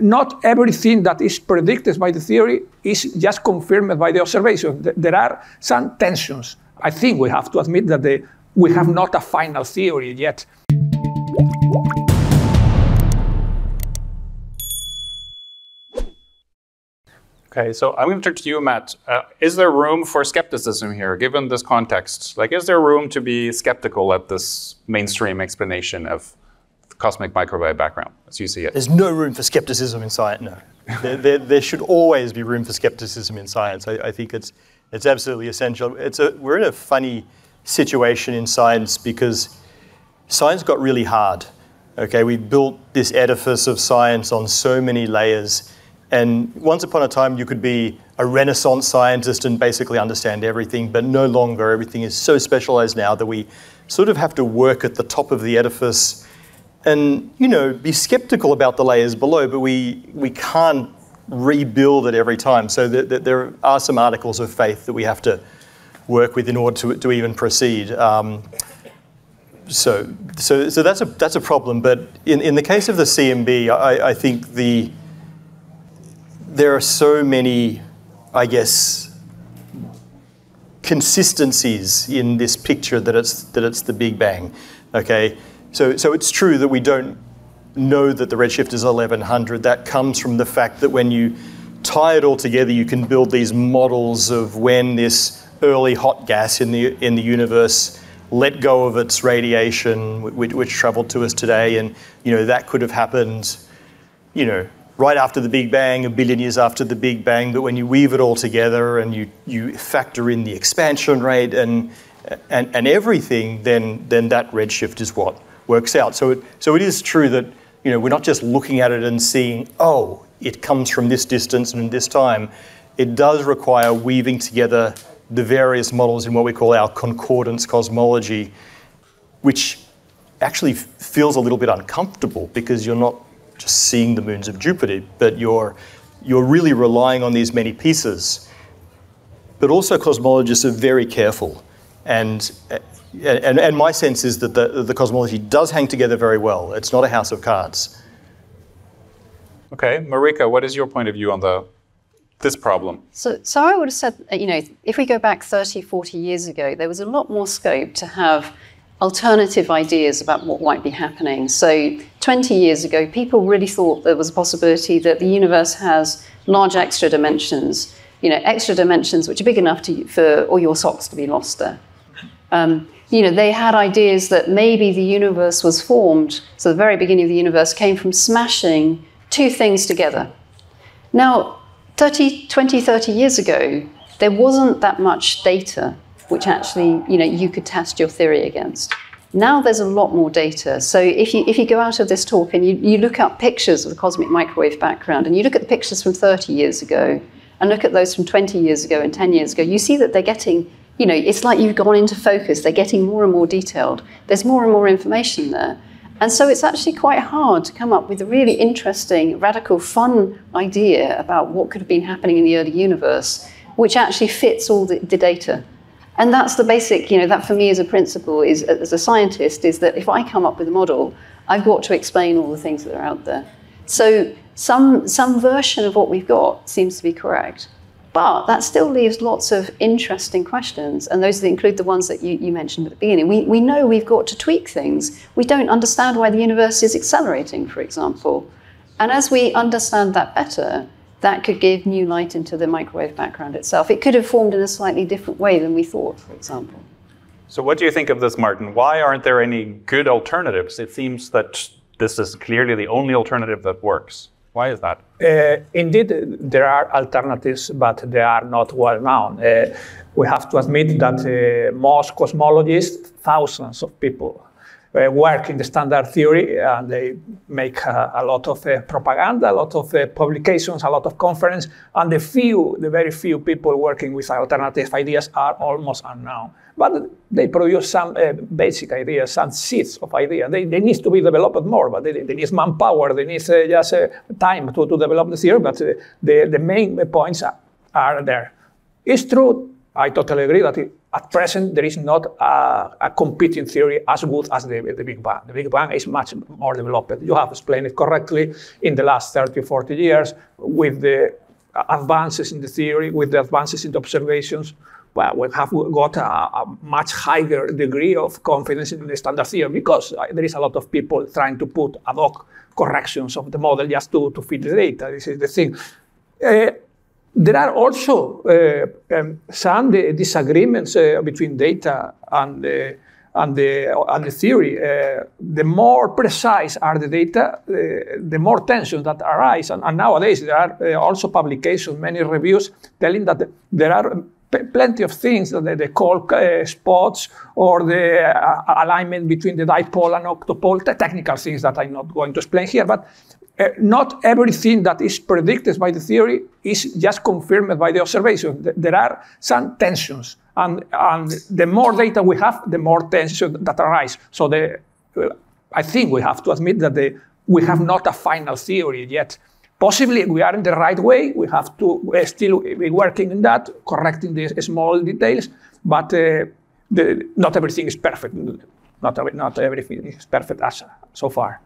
not everything that is predicted by the theory is just confirmed by the observation. There are some tensions. I think we have to admit that we have not a final theory yet. Okay, so I'm going to turn to you, Matt. Is there room for skepticism here, given this context? Like, is there room to be skeptical at this mainstream explanation of the cosmic microwave background, as you see it? There's no room for skepticism in science, no. there should always be room for skepticism in science. I think it's absolutely essential. We're in a funny situation in science because science got really hard. Okay, we built this edifice of science on so many layers. And once upon a time, you could be a Renaissance scientist and basically understand everything, but no longer. Everything is so specialized now that we sort of have to work at the top of the edifice and, you know, be skeptical about the layers below, but we can't rebuild it every time. So there are some articles of faith that we have to work with in order to even proceed. So that's a problem. But in the case of the CMB, I think there are so many, I guess, consistencies in this picture that it's the Big Bang. Okay, so it's true that we don't know that the redshift is 1100. That comes from the fact that when you tie it all together, you can build these models of when this early hot gas in the universe let go of its radiation, which traveled to us today, and you know that could have happened, you know, right after the Big Bang, a billion years after the Big Bang, but when you weave it all together and you factor in the expansion rate and everything, then that redshift is what works out. So it is true that, you know, we're not just looking at it and seeing, oh, it comes from this distance and this time. It does require weaving together the various models in what we call our concordance cosmology, which actually feels a little bit uncomfortable because you're not just seeing the moons of Jupiter, but you're really relying on these many pieces. But also cosmologists are very careful, and my sense is that the cosmology does hang together very well. It's not a house of cards. Okay, Marika, what is your point of view on this problem? So I would have said, you know, if we go back 30, 40 years ago, there was a lot more scope to have alternative ideas about what might be happening. So 20 years ago, people really thought there was a possibility that the universe has large extra dimensions, you know, extra dimensions which are big enough for all your socks to be lost there. You know, they had ideas that maybe the universe was formed, so the very beginning of the universe came from smashing two things together. Now, 20, 30 years ago, there wasn't that much data which actually, you know, you could test your theory against. Now there's a lot more data. So if you go out of this talk and you look up pictures of the cosmic microwave background, and you look at the pictures from 30 years ago, and look at those from 20 years ago and 10 years ago, you see that they're getting, you know, it's like you've gone into focus. They're getting more and more detailed. There's more and more information there. And so it's actually quite hard to come up with a really interesting, radical, fun idea about what could have been happening in the early universe, which actually fits all the data. And that's the basic, you know, that for me as a principle is, as a scientist, is that if I come up with a model, I've got to explain all the things that are out there. So some version of what we've got seems to be correct, but that still leaves lots of interesting questions. And those include the ones that you mentioned at the beginning. We know we've got to tweak things. We don't understand why the universe is accelerating, for example. And as we understand that better, that could give new light into the microwave background itself. It could have formed in a slightly different way than we thought, for example. So what do you think of this, Martin? Why aren't there any good alternatives? It seems that this is clearly the only alternative that works. Why is that? Indeed, there are alternatives, but they are not well known. We have to admit that most cosmologists, thousands of people, work in the standard theory, and they make a lot of propaganda, a lot of publications, a lot of conference, and the very few people working with alternative ideas are almost unknown. But they produce some basic ideas, some seeds of ideas. They need to be developed more, but they need manpower, they need just time to develop the theory, but the main points are there. It's true, I totally agree that At present, there is not a competing theory as good as the Big Bang. The Big Bang is much more developed. You have explained it correctly in the last 30, 40 years with the advances in the theory, with the advances in the observations. Well, we have got a much higher degree of confidence in the standard theory because there is a lot of people trying to put ad hoc corrections of the model just to fit the data. This is the thing. There are also some disagreements between data and the theory. The more precise are the data, the more tensions that arise. And nowadays there are also publications, many reviews telling that there are plenty of things that they call spots or the alignment between the dipole and octopole, the technical things that I'm not going to explain here, but not everything that is predicted by the theory is just confirmed by the observation. There are some tensions, and the more data we have, the more tensions that arise. So I think we have to admit that we have not a final theory yet. Possibly we are in the right way. We have to still be working on that, correcting the small details, but not everything is perfect. Not everything is perfect as so far.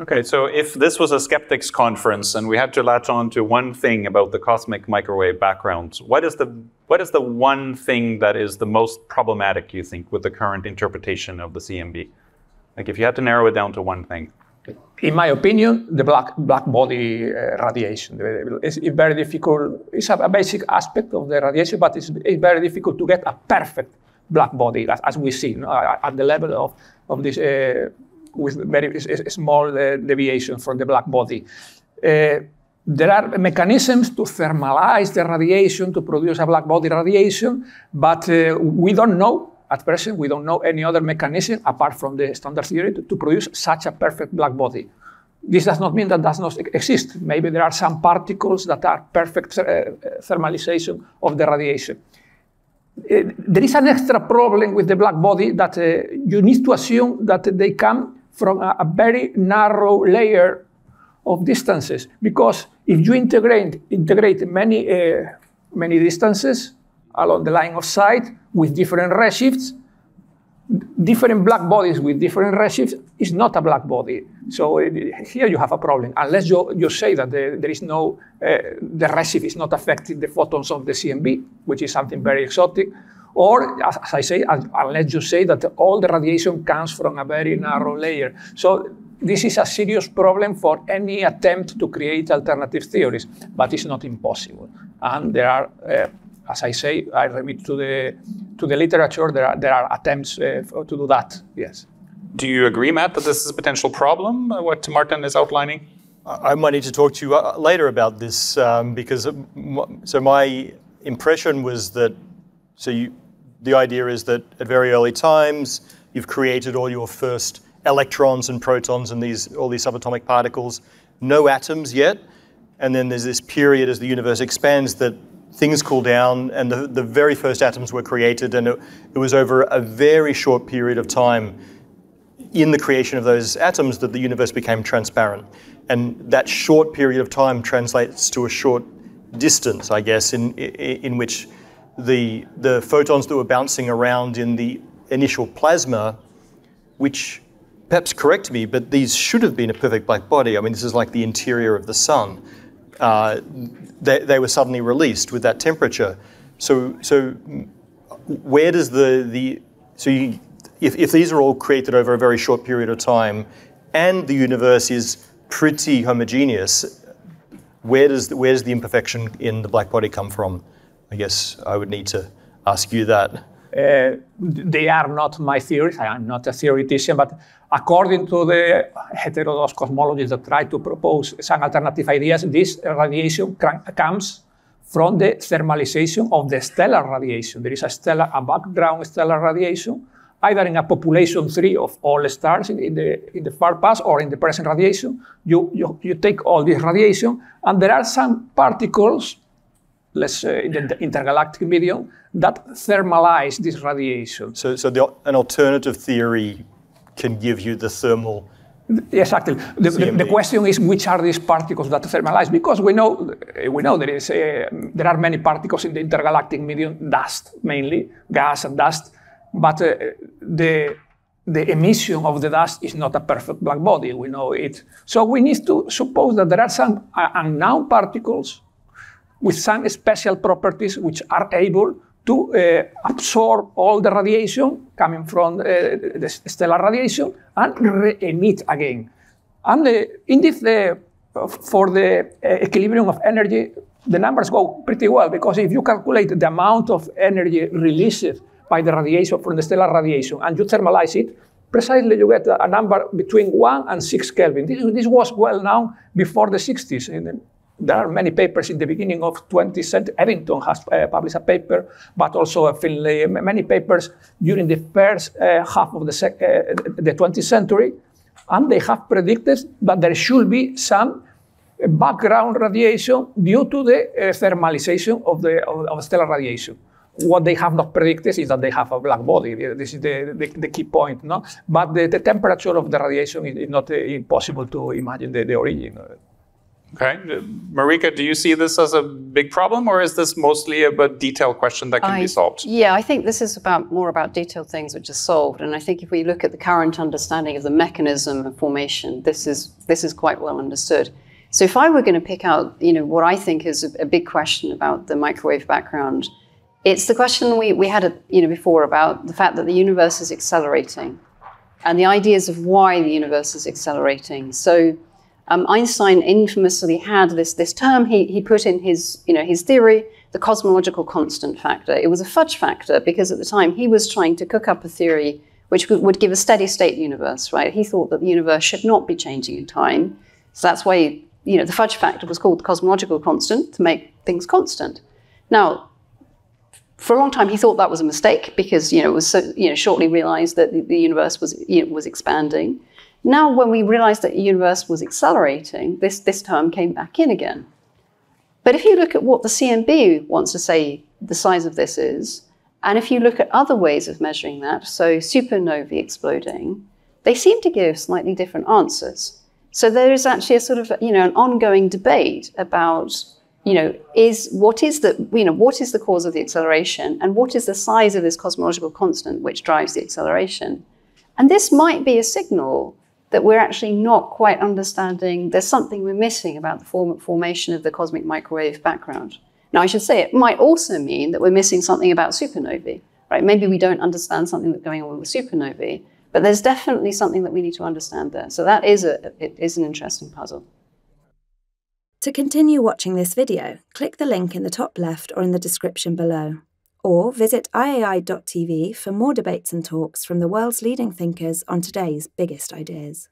Okay, so if this was a skeptics conference and we had to latch on to one thing about the cosmic microwave background, what is the one thing that is the most problematic, you think, with the current interpretation of the CMB? Like if you had to narrow it down to one thing. In my opinion, the black body radiation. It's very difficult. It's a basic aspect of the radiation, but it's very difficult to get a perfect black body, as we see, you know, at the level of this, with very small deviation from the black body. There are mechanisms to thermalize the radiation, to produce a black body radiation, but we don't know. At present, we don't know any other mechanism apart from the standard theory to produce such a perfect black body. This does not mean that does not exist. Maybe there are some particles that are perfect thermalization of the radiation. There is an extra problem with the black body that you need to assume that they come from a very narrow layer of distances, because if you integrate many distances along the line of sight with different redshifts, different black bodies with different redshifts is not a black body. So here you have a problem, unless you say that there is no, the redshift is not affecting the photons of the CMB, which is something very exotic, or as I say, unless you say that all the radiation comes from a very narrow layer. So this is a serious problem for any attempt to create alternative theories, but it's not impossible. And there are, as I say, I remit to the literature, there are attempts to do that, yes. Do you agree, Matt, that this is a potential problem, what Martin is outlining? I might need to talk to you later about this, because, so my impression was that, the idea is that at very early times, you've created all your first electrons and protons and all these subatomic particles, no atoms yet, and then there's this period as the universe expands that things cool down and the very first atoms were created, and it was over a very short period of time in the creation of those atoms that the universe became transparent. And that short period of time translates to a short distance, I guess, in which the photons that were bouncing around in the initial plasma, which perhaps correct me, but these should have been a perfect black body. I mean, this is like the interior of the sun. They were suddenly released with that temperature. So where does if these are all created over a very short period of time and the universe is pretty homogeneous, where's the imperfection in the black body come from? I guess I would need to ask you that. They are not my theories. I am not a theoretician, but according to the heterodox cosmologies that try to propose some alternative ideas, this radiation comes from the thermalization of the stellar radiation. There is a background stellar radiation, either in a population 3 of all stars in the far past or in the present radiation. You take all this radiation, and there are some particles, let's say, in the intergalactic medium, that thermalize this radiation. So an alternative theory can give you the thermal Exactly. The question is, which are these particles that thermalize? Because we know there are many particles in the intergalactic medium, dust mainly, gas and dust, but the emission of the dust is not a perfect black body. We know it. So we need to suppose that there are some unknown particles with some special properties which are able to absorb all the radiation coming from the stellar radiation and re-emit again. And for the equilibrium of energy, the numbers go pretty well, because if you calculate the amount of energy released by the radiation from the stellar radiation and you thermalize it, precisely you get a number between 1 and 6 Kelvin. This was well known before the 60s. There are many papers in the beginning of 20th century. Eddington has published a paper, but also Finlay, many papers during the first half of the 20th century. And they have predicted that there should be some background radiation due to the thermalization of stellar radiation. What they have not predicted is that they have a black body. This is the key point, no? But the temperature of the radiation is not impossible to imagine the origin. Okay, Marika, do you see this as a big problem, or is this mostly a detailed question that can be solved? Yeah, I think this is more about detailed things which are solved, and I think if we look at the current understanding of the mechanism of formation, this is quite well understood. So if I were going to pick out, what I think is a big question about the microwave background, it's the question we had, before about the fact that the universe is accelerating, and the ideas of why the universe is accelerating. So. Einstein infamously had this term he put in his, his theory, the cosmological constant factor. It was a fudge factor because at the time he was trying to cook up a theory which would give a steady state universe, right? He thought that the universe should not be changing in time. So that's why, the fudge factor was called the cosmological constant, to make things constant. Now, for a long time he thought that was a mistake because, it was so, shortly realized that the universe was expanding. Now, when we realized that the universe was accelerating, this term came back in again. But if you look at what the CMB wants to say the size of this is, and if you look at other ways of measuring that, so supernovae exploding, they seem to give slightly different answers. So there is actually a sort of, an ongoing debate about, what is the cause of the acceleration and what is the size of this cosmological constant which drives the acceleration? And this might be a signal that we're actually not quite understanding. There's something we're missing about the formation of the cosmic microwave background. Now, I should say it might also mean that we're missing something about supernovae, right? Maybe we don't understand something that's going on with supernovae, but there's definitely something that we need to understand there. So that is an interesting puzzle. To continue watching this video, click the link in the top left or in the description below, or visit iai.tv for more debates and talks from the world's leading thinkers on today's biggest ideas.